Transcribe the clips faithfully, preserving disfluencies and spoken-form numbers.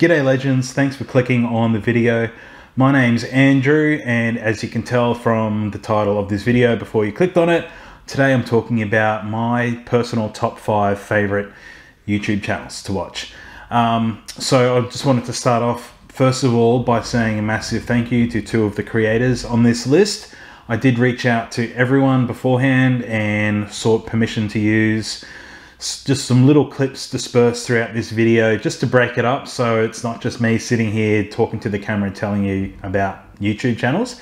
G'day legends, thanks for clicking on the video. My name's Andrew, and as you can tell from the title of this video before you clicked on it, today I'm talking about my personal top five favorite YouTube channels to watch. Um, so I just wanted to start off first of all by saying a massive thank you to two of the creators on this list. I did reach out to everyone beforehand and sought permission to use just some little clips dispersed throughout this video just to break it up, so it's not just me sitting here talking to the camera telling you about YouTube channels.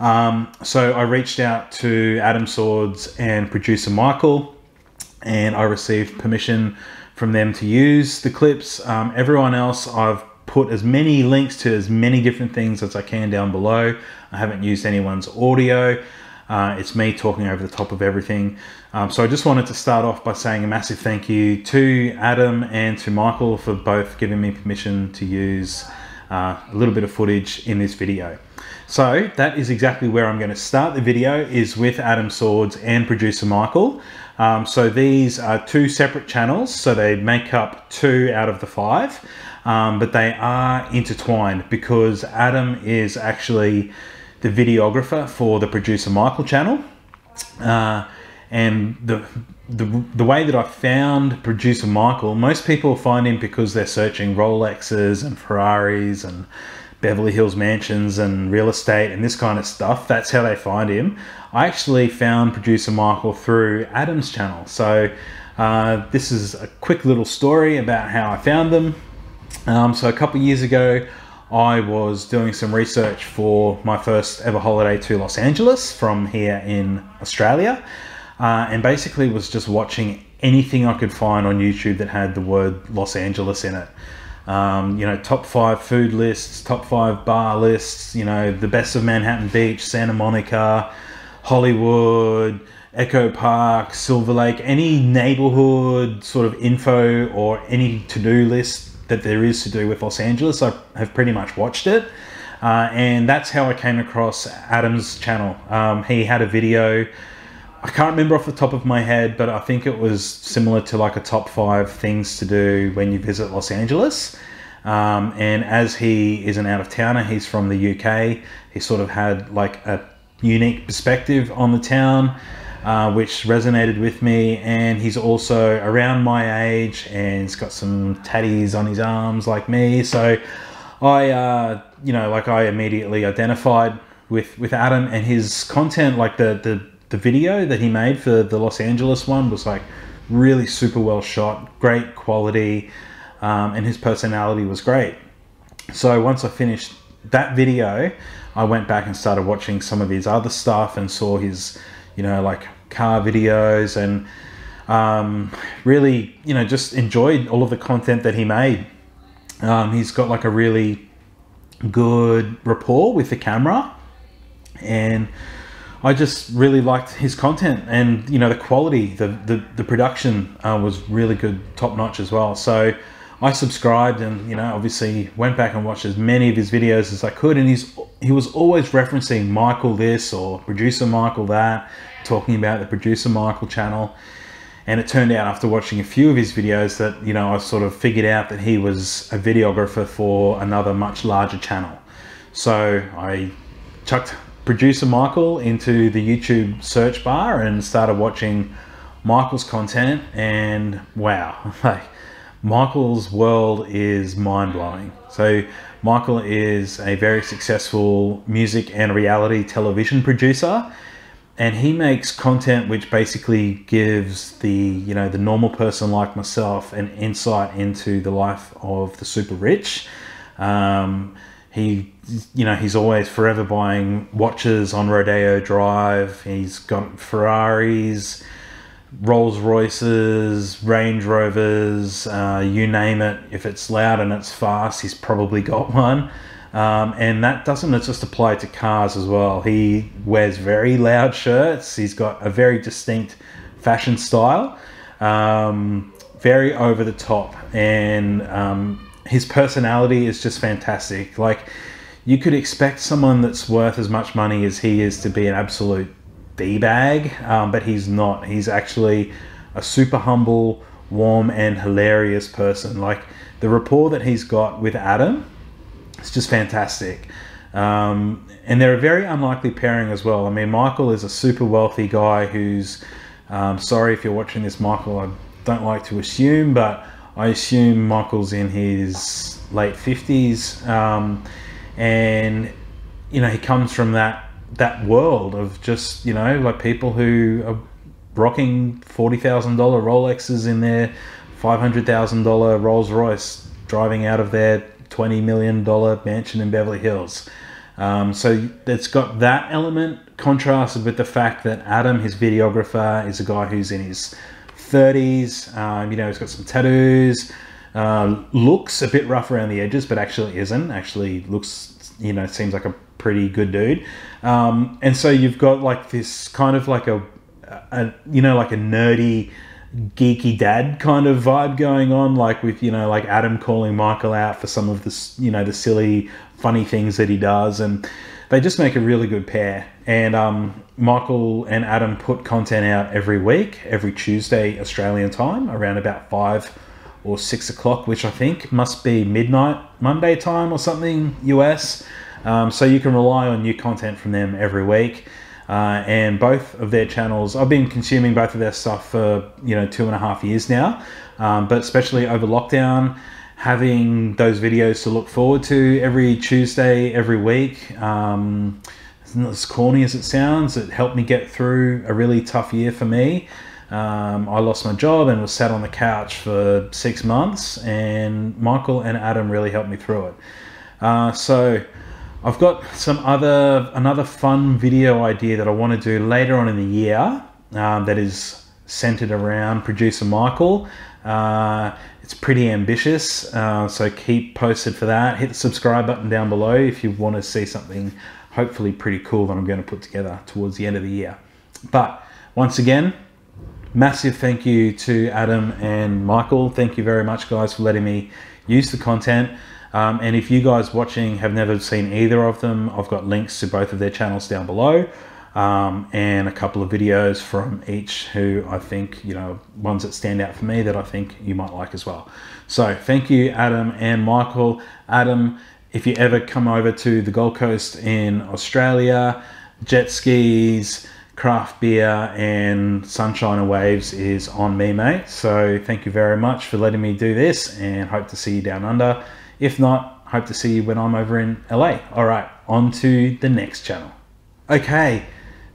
Um, so I reached out to Adam Swords and producer Michael, and I received permission from them to use the clips. Um, everyone else, I've put as many links to as many different things as I can down below. I haven't used anyone's audio. Uh, it's me talking over the top of everything. Um, so I just wanted to start off by saying a massive thank you to Adam and to Michael for both giving me permission to use uh, a little bit of footage in this video. So that is exactly where I'm going to start the video, is with Adam Swords and producer Michael. Um, so these are two separate channels, so they make up two out of the five, um, but they are intertwined because Adam is actually the videographer for the producer Michael channel, uh, and the, the the way that I found producer Michael, most people find him because they're searching Rolexes and Ferraris and Beverly Hills mansions and real estate and this kind of stuff. That's how they find him. I actually found producer Michael through Adam's channel. So uh, this is a quick little story about how I found them. Um, so a couple of years ago, I was doing some research for my first ever holiday to Los Angeles from here in Australia, uh, and basically was just watching anything I could find on YouTube that had the word Los Angeles in it. Um, you know, top five food lists, top five bar lists, you know, the best of Manhattan Beach, Santa Monica, Hollywood, Echo Park, Silver Lake, any neighborhood sort of info or any to-do list that there is to do with Los Angeles. I have pretty much watched it. Uh, and that's how I came across Adam's channel. Um, he had a video, I can't remember off the top of my head, but I think it was similar to like a top five things to do when you visit Los Angeles. Um, and as he is an out-of-towner, he's from the U K, he sort of had like a unique perspective on the town, uh, which resonated with me. And he's also around my age, and he's got some tatties on his arms like me. So I, uh, you know, like I immediately identified with, with Adam and his content. Like the, the, The video that he made for the Los Angeles one was like really super well shot, great quality, um, and his personality was great. So once I finished that video, I went back and started watching some of his other stuff and saw his, you know, like car videos, and um, really, you know, just enjoyed all of the content that he made. Um, he's got like a really good rapport with the camera, and I just really liked his content, and you know, the quality, the the, the production uh, was really good, top notch as well. So I subscribed, and you know, obviously went back and watched as many of his videos as I could. And he's he was always referencing Michael this or producer Michael that, talking about the producer Michael channel. And it turned out after watching a few of his videos that, you know, I sort of figured out that he was a videographer for another much larger channel. So I chucked producer Michael into the YouTube search bar and started watching Michael's content, and wow, like Michael's world is mind-blowing. So Michael is a very successful music and reality television producer, and he makes content which basically gives the, you know, the normal person like myself an insight into the life of the super rich. Um, He, you know, he's always forever buying watches on Rodeo Drive. He's got Ferraris, Rolls Royces, Range Rovers, uh, you name it. If it's loud and it's fast, he's probably got one. Um, and that doesn't just apply to cars as well. He wears very loud shirts. He's got a very distinct fashion style, um, very over the top, and um, his personality is just fantastic. Like, you could expect someone that's worth as much money as he is to be an absolute D-bag, um, but he's not. He's actually a super humble, warm, and hilarious person. Like, the rapport that he's got with Adam, it's just fantastic. Um, and they're a very unlikely pairing as well. I mean, Michael is a super wealthy guy who's, um, sorry if you're watching this, Michael, I don't like to assume, but I assume Michael's in his late fifties. Um, and, you know, he comes from that that world of just, you know, like people who are rocking forty thousand dollar Rolexes in their five hundred thousand dollar Rolls Royce, driving out of their twenty million dollar mansion in Beverly Hills. Um, so it's got that element contrasted with the fact that Adam, his videographer, is a guy who's in his thirties. Um, you know, he's got some tattoos, uh, looks a bit rough around the edges, but actually isn't. Actually looks, you know, seems like a pretty good dude. Um, and so you've got like this kind of like a, a you know, like a nerdy, geeky dad kind of vibe going on, like with, you know, like Adam calling Michael out for some of the, you know, the silly funny things that he does, and they just make a really good pair. And um, Michael and Adam put content out every week, every Tuesday Australian time, around about five or six o'clock, which I think must be midnight Monday time or something U S. Um, so you can rely on new content from them every week. Uh, and both of their channels, I've been consuming both of their stuff for, you know, two and a half years now. Um, but especially over lockdown, having those videos to look forward to every Tuesday, every week. Um, it's not as corny as it sounds. It helped me get through a really tough year for me. Um, I lost my job and was sat on the couch for six months. And Michael and Adam really helped me through it. Uh, so... I've got some other, another fun video idea that I want to do later on in the year, um, that is centered around producer Michael. Uh, it's pretty ambitious, uh, so keep posted for that. Hit the subscribe button down below if you want to see something hopefully pretty cool that I'm going to put together towards the end of the year. But once again, massive thank you to Adam and Michael. Thank you very much, guys, for letting me use the content. Um, and if you guys watching have never seen either of them, I've got links to both of their channels down below, um, and a couple of videos from each who I think, you know, ones that stand out for me that I think you might like as well. So thank you, Adam and Michael. Adam, if you ever come over to the Gold Coast in Australia, jet skis, craft beer and sunshine and waves is on me, mate. So thank you very much for letting me do this, and hope to see you down under. If not, hope to see you when I'm over in L A. All right, on to the next channel. Okay,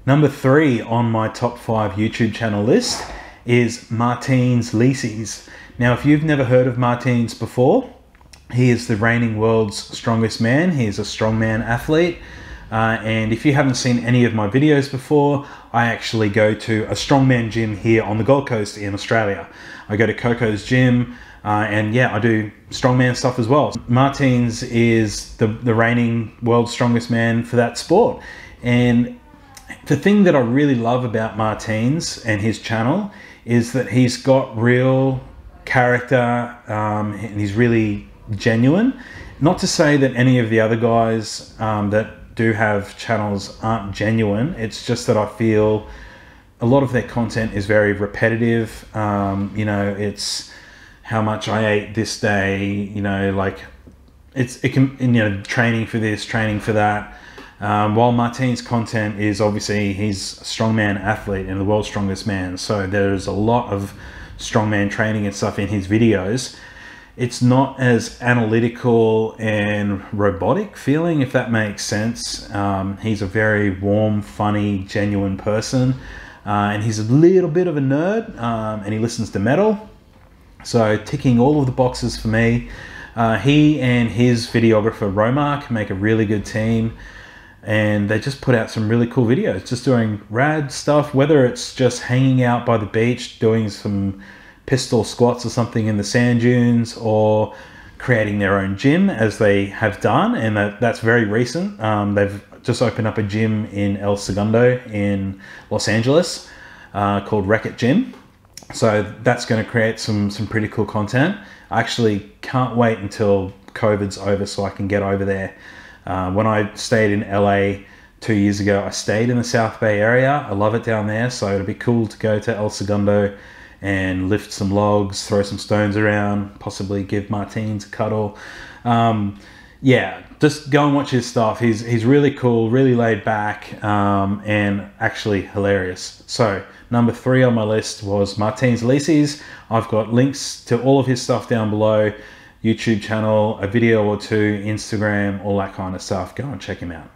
number three on my top five YouTube channel list is Martins Licis. Now, if you've never heard of Martins before, he is the reigning world's strongest man. He is a strongman athlete. Uh, and if you haven't seen any of my videos before, I actually go to a strongman gym here on the Gold Coast in Australia. I go to Coco's Gym. Uh, and yeah, I do strongman stuff as well. Martins is the, the reigning world's strongest man for that sport. And the thing that I really love about Martins and his channel is that he's got real character, um, and he's really genuine. Not to say that any of the other guys um, that do have channels aren't genuine. It's just that I feel a lot of their content is very repetitive. Um, you know, it's... how much I ate this day, you know, like it's, it can, you know, training for this, training for that. Um, while Martins' content is obviously he's a strongman athlete and the world's strongest man. So there's a lot of strongman training and stuff in his videos. It's not as analytical and robotic feeling, if that makes sense. Um, he's a very warm, funny, genuine person. Uh, and he's a little bit of a nerd, um, and he listens to metal. So ticking all of the boxes for me. Uh, he and his videographer Romark make a really good team, and they just put out some really cool videos, just doing rad stuff, whether it's just hanging out by the beach, doing some pistol squats or something in the sand dunes, or creating their own gym as they have done. And that, that's very recent. Um, they've just opened up a gym in El Segundo in Los Angeles uh, called Wreck-It Gym. So that's going to create some some pretty cool content. I actually can't wait until COVID's over so I can get over there. Uh, when I stayed in L A two years ago, I stayed in the South Bay area. I love it down there. So it'll be cool to go to El Segundo and lift some logs, throw some stones around, possibly give Martins a cuddle. Um, yeah, just go and watch his stuff. He's, he's really cool, really laid back, um, and actually hilarious. So number three on my list was Martins Licis. I've got links to all of his stuff down below, YouTube channel, a video or two, Instagram, all that kind of stuff. Go and check him out.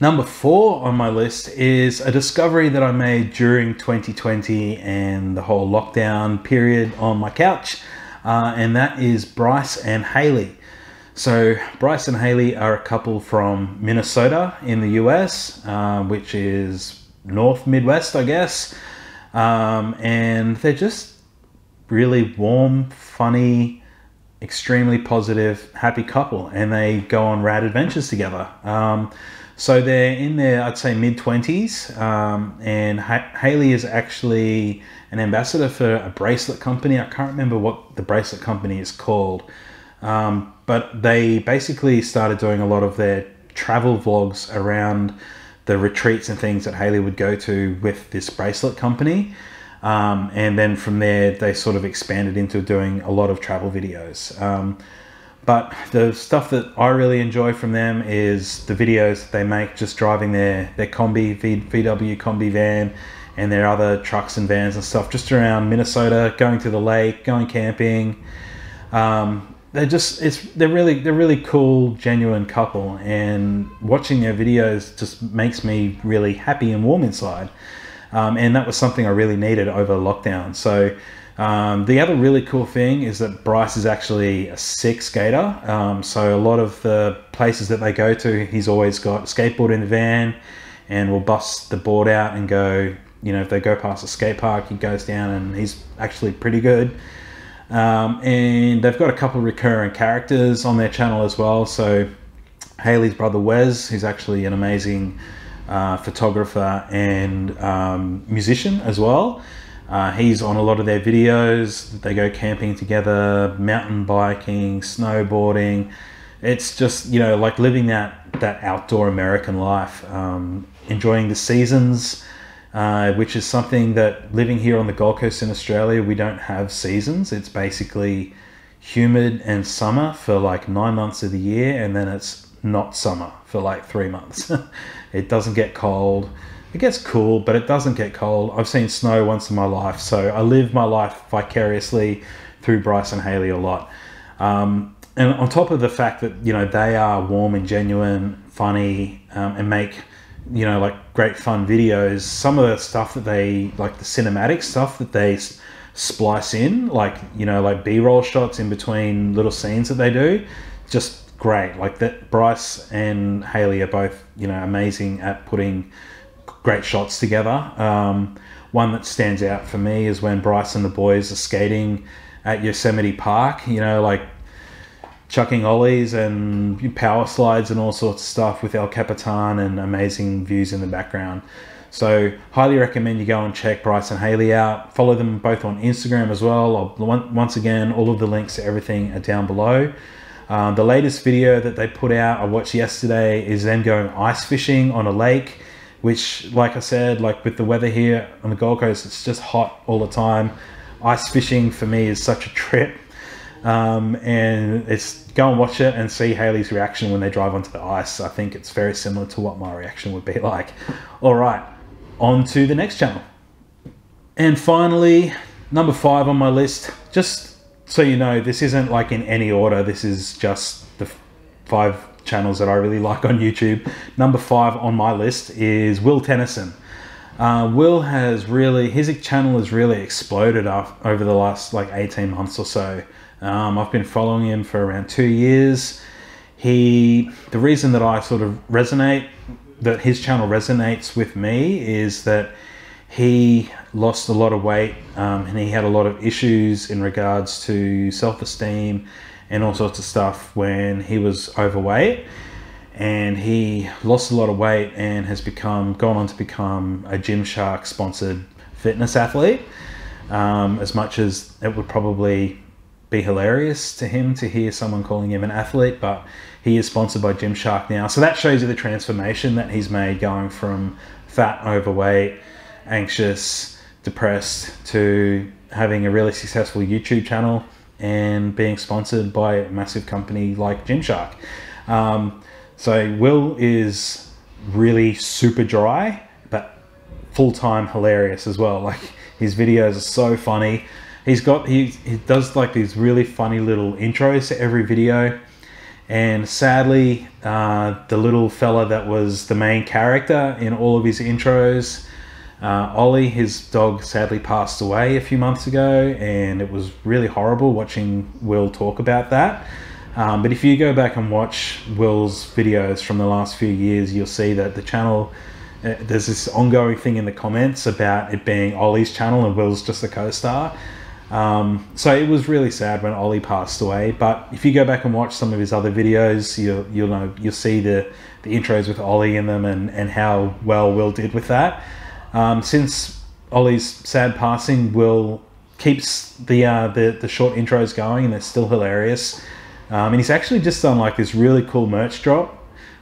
Number four on my list is a discovery that I made during twenty twenty and the whole lockdown period on my couch, uh, and that is Bryce and Hailey. So Bryce and Hailey are a couple from Minnesota in the U S, uh, which is North Midwest, I guess, um, and they're just really warm, funny, extremely positive, happy couple, and they go on rad adventures together. Um, So they're in their, I'd say, mid twenties, um, and ha Hailey is actually an ambassador for a bracelet company. I can't remember what the bracelet company is called, um, but they basically started doing a lot of their travel vlogs around the retreats and things that Hailey would go to with this bracelet company. Um, and then from there, they sort of expanded into doing a lot of travel videos. Um, But the stuff that I really enjoy from them is the videos that they make just driving their, their combi, V W combi van, and their other trucks and vans and stuff just around Minnesota, going to the lake, going camping. Um, they're just, it's, they're really, they're really cool, genuine couple, and watching their videos just makes me really happy and warm inside. Um, and that was something I really needed over lockdown. So Um, the other really cool thing is that Bryce is actually a sick skater, um, so a lot of the places that they go to, he's always got a skateboard in the van and will bust the board out and go, you know, if they go past a skate park, he goes down, and he's actually pretty good. Um, and they've got a couple of recurring characters on their channel as well. So Hailey's brother Wes, who's actually an amazing uh, photographer and um, musician as well. Uh, he's on a lot of their videos. They go camping together, mountain biking, snowboarding. It's just, you know, like living that, that outdoor American life, um, enjoying the seasons, uh, which is something that living here on the Gold Coast in Australia, we don't have seasons. It's basically humid and summer for like nine months of the year, and then it's not summer for like three months. It doesn't get cold. It gets cool, but it doesn't get cold. I've seen snow once in my life, so I live my life vicariously through Bryce and Hailey a lot. Um, and on top of the fact that, you know, they are warm and genuine, funny, um, and make, you know, like great fun videos. Some of the stuff that they, like the cinematic stuff that they splice in, like, you know, like B-roll shots in between little scenes that they do, just great. Like that, Bryce and Hailey are both, you know, amazing at putting great shots together. Um, one that stands out for me is when Bryce and the boys are skating at Yosemite Park, you know, like chucking ollies and power slides and all sorts of stuff with El Capitan and amazing views in the background. So highly recommend you go and check Bryce and Hailey out. Follow them both on Instagram as well. I'll, once again, all of the links to everything are down below. Uh, the latest video that they put out, I watched yesterday, is them going ice fishing on a lake, which, like I said, like with the weather here on the Gold Coast, it's just hot all the time. Ice fishing for me is such a trip. Um, and it's, go and watch it and see Hailey's reaction when they drive onto the ice. I think it's very similar to what my reaction would be like. All right, on to the next channel. And finally, number five on my list, just so you know, this isn't like in any order. This is just the five channels that I really like on YouTube. Number five on my list is Will Tennyson. Uh, Will has really, his channel has really exploded up over the last like eighteen months or so. Um, I've been following him for around two years. He, the reason that I sort of resonate, that his channel resonates with me, is that he lost a lot of weight, um, and he had a lot of issues in regards to self-esteem and all sorts of stuff when he was overweight, and he lost a lot of weight and has become, gone on to become a Gymshark sponsored fitness athlete. Um, as much as it would probably be hilarious to him to hear someone calling him an athlete, but he is sponsored by Gymshark now. So that shows you the transformation that he's made, going from fat, overweight, anxious, depressed to having a really successful YouTube channel and being sponsored by a massive company like Gymshark. Um, so Will is really super dry, but full-time hilarious as well. Like, his videos are so funny. He's got, he, he does like these really funny little intros to every video. And sadly, uh, the little fella that was the main character in all of his intros, uh, Ollie, his dog, sadly passed away a few months ago, and it was really horrible watching Will talk about that. Um, but if you go back and watch Will's videos from the last few years, you'll see that the channel, uh, there's this ongoing thing in the comments about it being Ollie's channel and Will's just a co-star. Um, so it was really sad when Ollie passed away, but if you go back and watch some of his other videos, you'll, you'll know, you'll see the, the intros with Ollie in them and, and how well Will did with that. Um, since Ollie's sad passing, Will keeps the, uh, the, the short intros going, and they're still hilarious. Um, and he's actually just done like this really cool merch drop,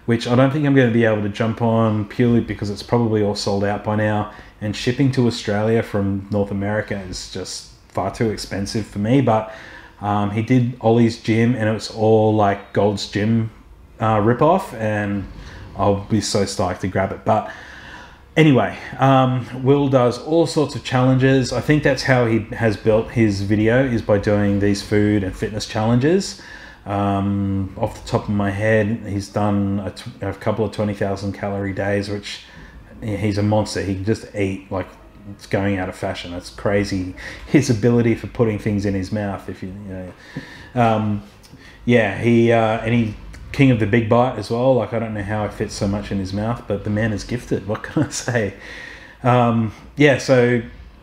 which I don't think I'm going to be able to jump on purely because it's probably all sold out by now, and shipping to Australia from North America is just far too expensive for me. But um, he did Ollie's gym, and it was all like Gold's Gym uh, ripoff, and I'll be so stoked to grab it. But anyway, um, Will does all sorts of challenges. I think that's how he has built his video, is by doing these food and fitness challenges. Um, off the top of my head, he's done a, t a couple of twenty thousand calorie days, which he's a monster. He can just eat like it's going out of fashion. That's crazy, his ability for putting things in his mouth. If you, you know, um, yeah, he uh, and he king of the big bite as well. Like, I don't know how it fits so much in his mouth, but the man is gifted. What can I say? Um, yeah. So,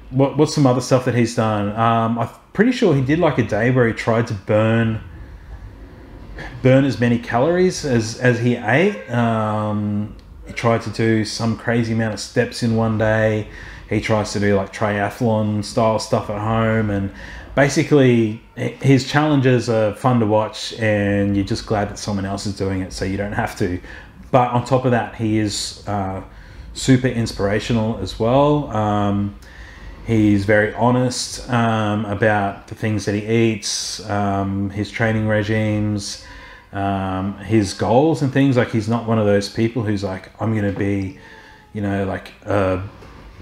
what, what's some other stuff that he's done? Um, I'm pretty sure he did like a day where he tried to burn burn as many calories as as he ate. Um, he tried to do some crazy amount of steps in one day. He tries to do like triathlon style stuff at home, and basically his challenges are fun to watch, and you're just glad that someone else is doing it so you don't have to. But on top of that, he is uh, super inspirational as well. Um, he's very honest um, about the things that he eats, um, his training regimes, um, his goals and things. Like, he's not one of those people who's like, I'm going to be, you know, like a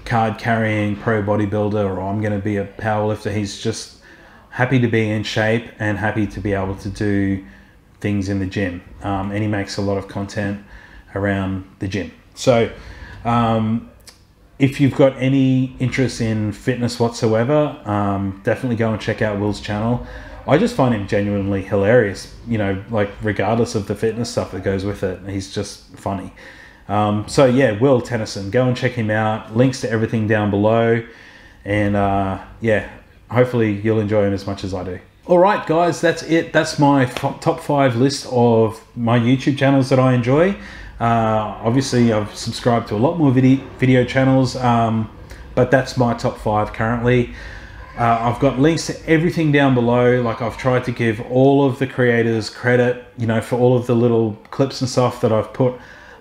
card carrying pro bodybuilder, or I'm going to be a powerlifter. He's just happy to be in shape and happy to be able to do things in the gym. Um, and he makes a lot of content around the gym. So um, if you've got any interest in fitness whatsoever, um, definitely go and check out Will's channel. I just find him genuinely hilarious, you know, like regardless of the fitness stuff that goes with it. He's just funny. Um, so yeah, Will Tennyson, go and check him out. Links to everything down below, and uh, yeah, hopefully you'll enjoy him as much as I do. All right, guys, that's it. That's my top five list of my YouTube channels that I enjoy. Uh, obviously, I've subscribed to a lot more video video channels, um, but that's my top five currently. Uh, I've got links to everything down below. Like, I've tried to give all of the creators credit, you know, for all of the little clips and stuff that I've put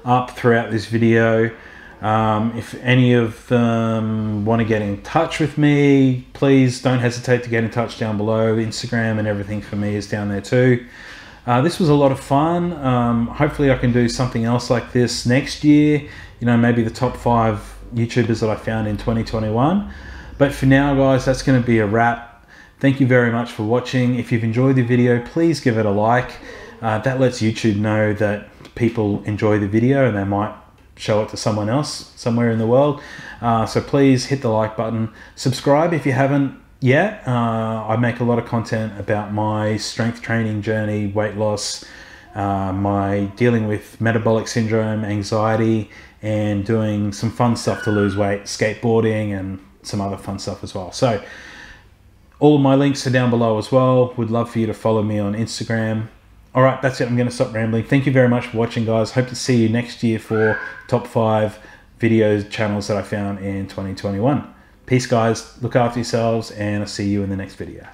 up throughout this video. Um, if any of them want to get in touch with me, please don't hesitate to get in touch down below. Instagram and everything for me is down there too. Uh, this was a lot of fun. Um, hopefully I can do something else like this next year, you know, maybe the top five YouTubers that I found in twenty twenty-one. But for now, guys, that's going to be a wrap. Thank you very much for watching. If you've enjoyed the video, please give it a like. Uh, that lets YouTube know that people enjoy the video, and they might show it to someone else somewhere in the world. Uh, so please hit the like button. Subscribe if you haven't yet. Uh, I make a lot of content about my strength training journey, weight loss, uh, my dealing with metabolic syndrome, anxiety, and doing some fun stuff to lose weight, skateboarding, and some other fun stuff as well. So all of my links are down below as well. Would love for you to follow me on Instagram. All right, that's it. I'm going to stop rambling. Thank you very much for watching, guys. Hope to see you next year for top five video channels that I found in twenty twenty-one. Peace, guys. Look after yourselves, and I'll see you in the next video.